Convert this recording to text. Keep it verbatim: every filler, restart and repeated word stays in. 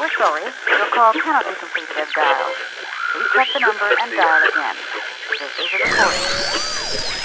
We're sorry, your call cannot be completed as dialed. Please check the number and dial again. This is a recording.